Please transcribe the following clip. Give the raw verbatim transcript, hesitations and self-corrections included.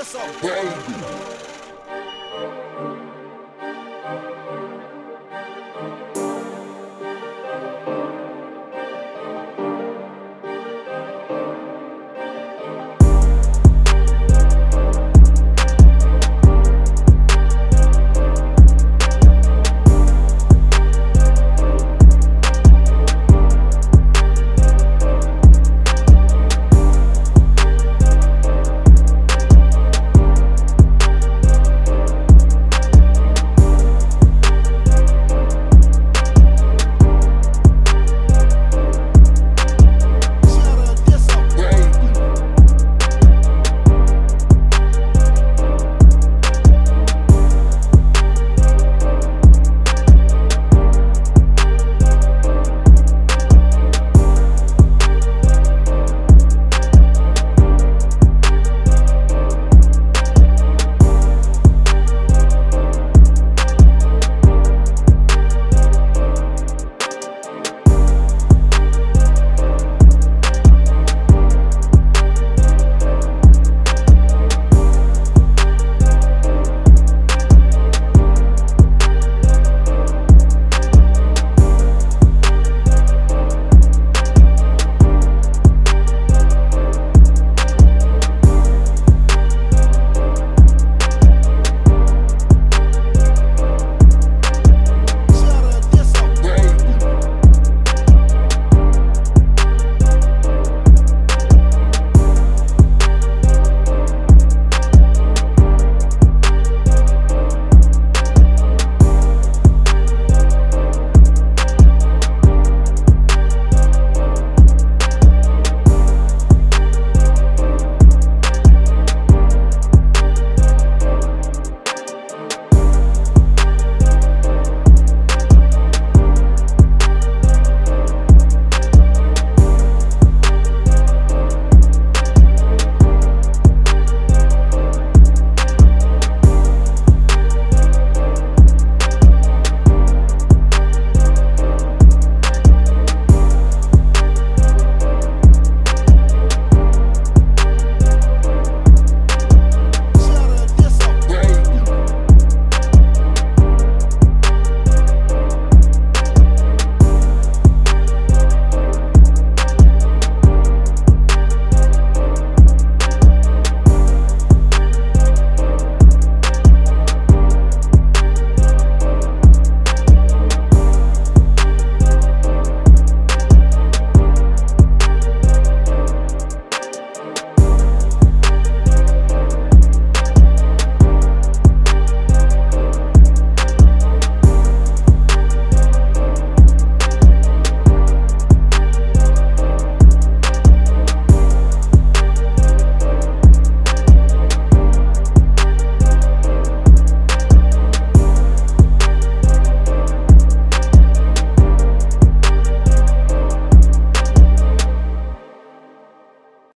yourself, baby.